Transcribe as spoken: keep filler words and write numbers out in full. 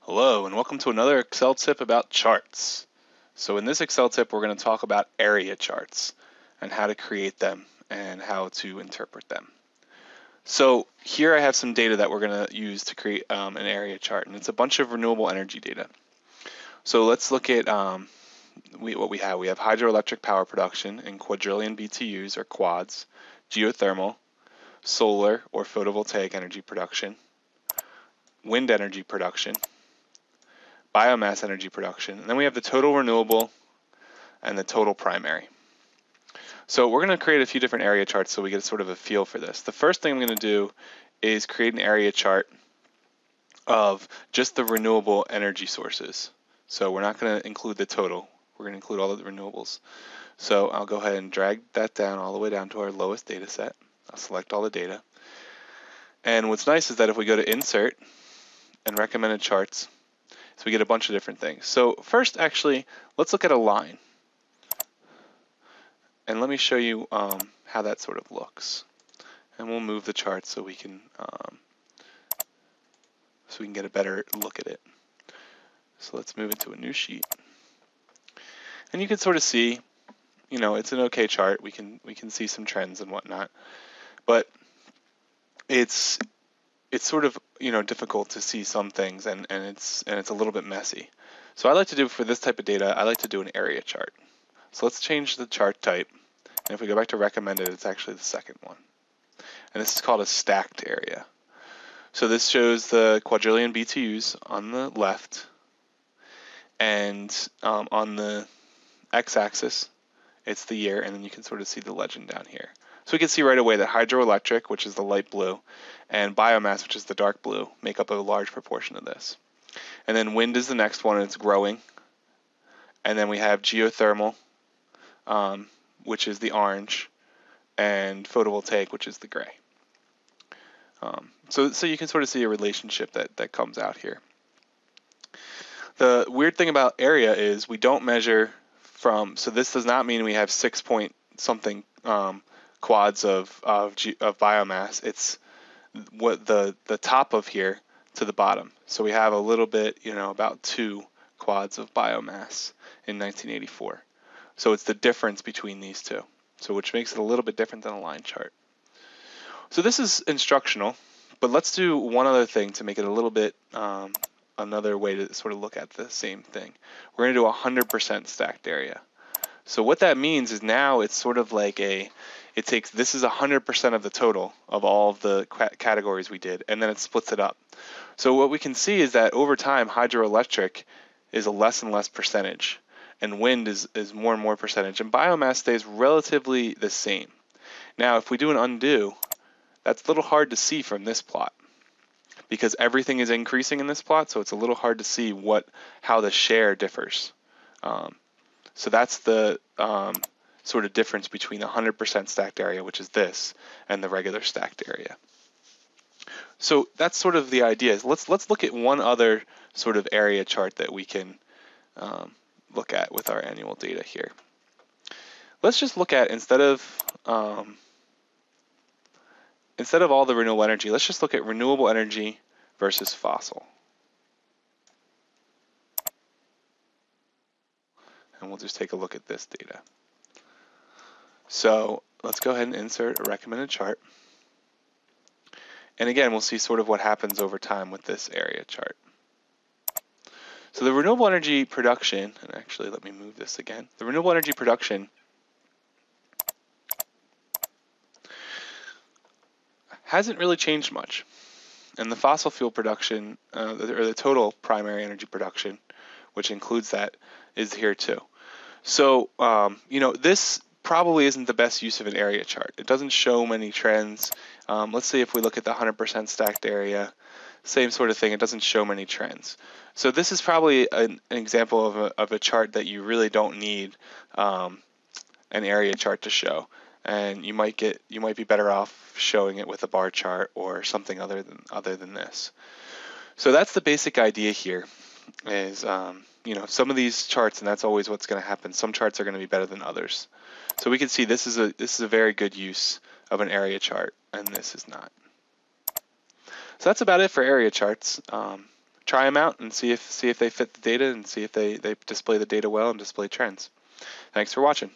Hello and welcome to another Excel tip about charts. So in this Excel tip we're going to talk about area charts and how to create them and how to interpret them. So here I have some data that we're going to use to create um, an area chart, and it's a bunch of renewable energy data. So let's look at um, we, what we have. We have hydroelectric power production in quadrillion B T Us or quads, geothermal, solar or photovoltaic energy production, wind energy production, biomass energy production, and then we have the total renewable and the total primary. So we're going to create a few different area charts so we get sort of a feel for this. The first thing I'm going to do is create an area chart of just the renewable energy sources. So we're not going to include the total. We're going to include all of the renewables. So I'll go ahead and drag that down all the way down to our lowest data set. I'll select all the data. And what's nice is that if we go to Insert and Recommended Charts, so we get a bunch of different things. So first, actually, let's look at a line. And let me show you um, how that sort of looks. And we'll move the chart so we can um, so we can get a better look at it. So let's move into a new sheet. And you can sort of see, you know, it's an okay chart. We can we can see some trends and whatnot, but it's it's sort of, you know, difficult to see some things, and and it's and it's a little bit messy. So I like to do for this type of data, I like to do an area chart. So let's change the chart type, and if we go back to recommended, it's actually the second one, and this is called a stacked area. So this shows the quadrillion B T Us on the left, and um, on the x-axis it's the year, and then you can sort of see the legend down here. So we can see right away that hydroelectric, which is the light blue, and biomass, which is the dark blue, make up a large proportion of this. And then wind is the next one, and it's growing. And then we have geothermal, um, which is the orange, and photovoltaic, which is the gray. Um, so, so you can sort of see a relationship that, that comes out here. The weird thing about area is we don't measure from, so this does not mean we have six point something um, quads of, of, of biomass. It's what the, the top of here to the bottom. So we have a little bit, you know, about two quads of biomass in nineteen eighty-four. So it's the difference between these two. So which makes it a little bit different than a line chart. So this is instructional, but let's do one other thing to make it a little bit, um, another way to sort of look at the same thing. We're gonna do one hundred percent stacked area. So what that means is now it's sort of like a, it takes, this is one hundred percent of the total of all of the categories we did, and then it splits it up. So what we can see is that over time, hydroelectric is a less and less percentage, and wind is, is more and more percentage, and biomass stays relatively the same. Now, if we do an undo, that's a little hard to see from this plot, because everything is increasing in this plot, so it's a little hard to see what how the share differs. Um, So that's the um, sort of difference between one hundred percent stacked area, which is this, and the regular stacked area. So that's sort of the idea. Let's let's look at one other sort of area chart that we can um, look at with our annual data here. Let's just look at, instead of um, instead of all the renewable energy, let's just look at renewable energy versus fossil. And we'll just take a look at this data. So let's go ahead and insert a recommended chart. And again, we'll see sort of what happens over time with this area chart. So the renewable energy production, and actually let me move this again, the renewable energy production hasn't really changed much. And the fossil fuel production, uh, or the total primary energy production, which includes that, is here too. So, um, you know, this probably isn't the best use of an area chart. It doesn't show many trends. Um, let's see if we look at the one hundred percent stacked area, same sort of thing. It doesn't show many trends. So this is probably an, an example of a, of a chart that you really don't need um, an area chart to show. And you might get, you might be better off showing it with a bar chart or something other than, other than this. So that's the basic idea here. Is um, you know, some of these charts, and that's always what's going to happen. Some charts are going to be better than others. So we can see this is a this is a very good use of an area chart. and this is not. So that's about it for area charts. Um, try them out and see if see if they fit the data and see if they, they display the data well and display trends. Thanks for watching.